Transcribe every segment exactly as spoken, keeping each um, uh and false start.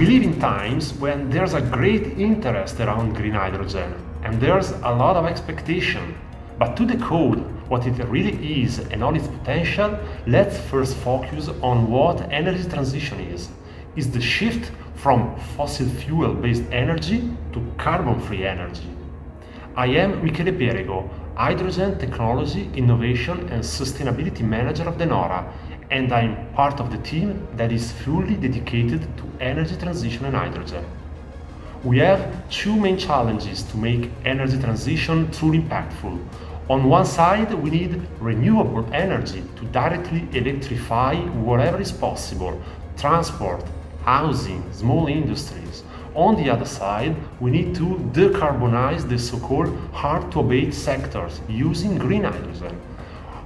we live in times when there's a great interest around green hydrogen and there's a lot of expectation. But to decode what it really is and all its potential, let's first focus on what energy transition is. It's the shift from fossil fuel-based energy to carbon-free energy. I am Michele Perego, Hydrogen Technology, Innovation and Sustainability Manager of De Nora, and I'm part of the team that is fully dedicated to energy transition and hydrogen. We have two main challenges to make energy transition truly impactful. On one side, we need renewable energy to directly electrify wherever is possible: transport, housing, small industries. On the other side, we need to decarbonize the so-called hard-to-abate sectors using green hydrogen.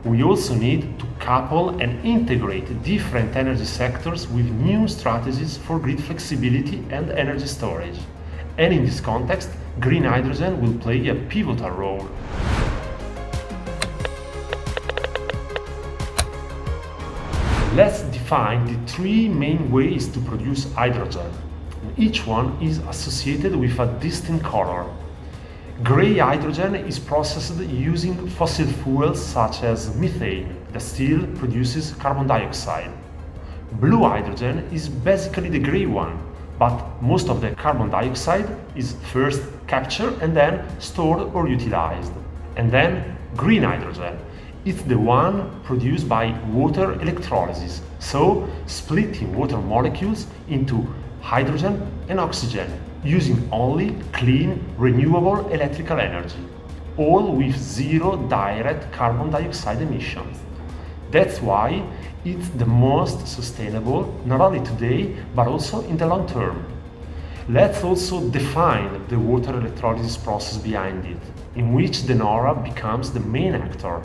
We also need to couple and integrate different energy sectors with new strategies for grid flexibility and energy storage. And in this context, green hydrogen will play a pivotal role. Let's define the three main ways to produce hydrogen. Each one is associated with a distinct color. Grey hydrogen is processed using fossil fuels such as methane, that still produces carbon dioxide. Blue hydrogen is basically the grey one, but most of the carbon dioxide is first captured and then stored or utilized. And then green hydrogen. It's the one produced by water electrolysis, so splitting water molecules into hydrogen and oxygen, using only clean, renewable electrical energy, all with zero direct carbon dioxide emissions. That's why it's the most sustainable, not only today, but also in the long term. Let's also define the water electrolysis process behind it, in which De Nora becomes the main actor.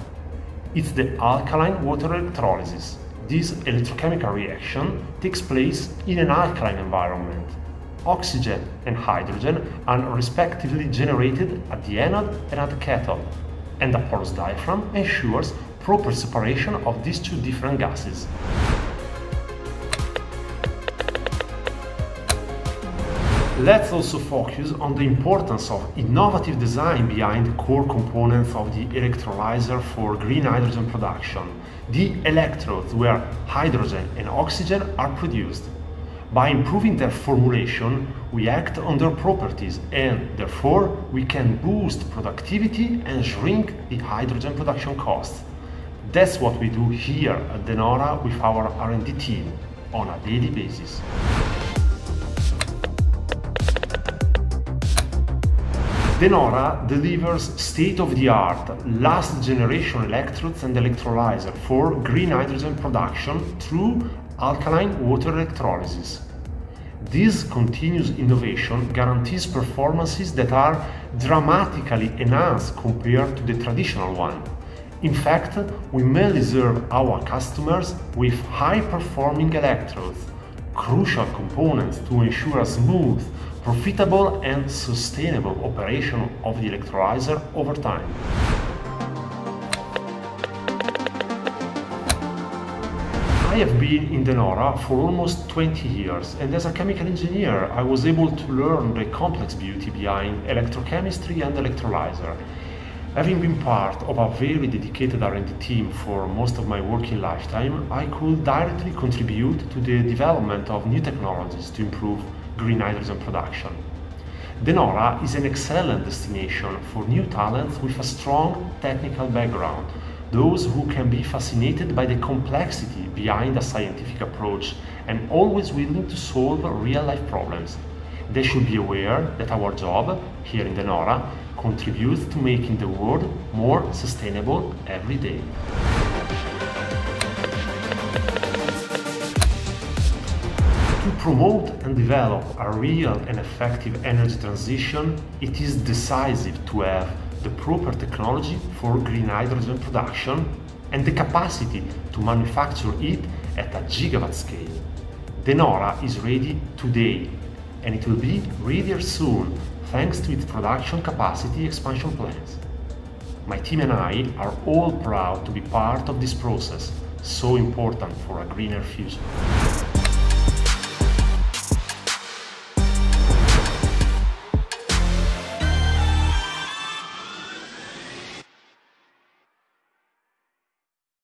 It's the alkaline water electrolysis. This electrochemical reaction takes place in an alkaline environment. Oxygen and hydrogen are respectively generated at the anode and at the cathode, and a porous diaphragm ensures proper separation of these two different gases. Let's also focus on the importance of innovative design behind the core components of the electrolyzer for green hydrogen production, the electrodes where hydrogen and oxygen are produced. By improving their formulation, we act on their properties and, therefore, we can boost productivity and shrink the hydrogen production costs. That's what we do here at De Nora with our R and D team on a daily basis. De Nora delivers state-of-the-art, last-generation electrodes and electrolyzer for green hydrogen production through alkaline water electrolysis. This continuous innovation guarantees performances that are dramatically enhanced compared to the traditional one. In fact, we mainly serve our customers with high-performing electrodes, crucial components to ensure a smooth, profitable and sustainable operation of the electrolyzer over time. I have been in De Nora for almost twenty years, and as a chemical engineer I was able to learn the complex beauty behind electrochemistry and electrolyzer. Having been part of a very dedicated R and D team for most of my working lifetime, I could directly contribute to the development of new technologies to improve green hydrogen production. De Nora is an excellent destination for new talents with a strong technical background, those who can be fascinated by the complexity behind a scientific approach and always willing to solve real-life problems. They should be aware that our job here in De Nora contributes to making the world more sustainable every day. To promote and develop a real and effective energy transition, it is decisive to have the proper technology for green hydrogen production and the capacity to manufacture it at a gigawatt scale. De Nora is ready today, and it will be readier soon thanks to its production capacity expansion plans. My team and I are all proud to be part of this process, so important for a greener future.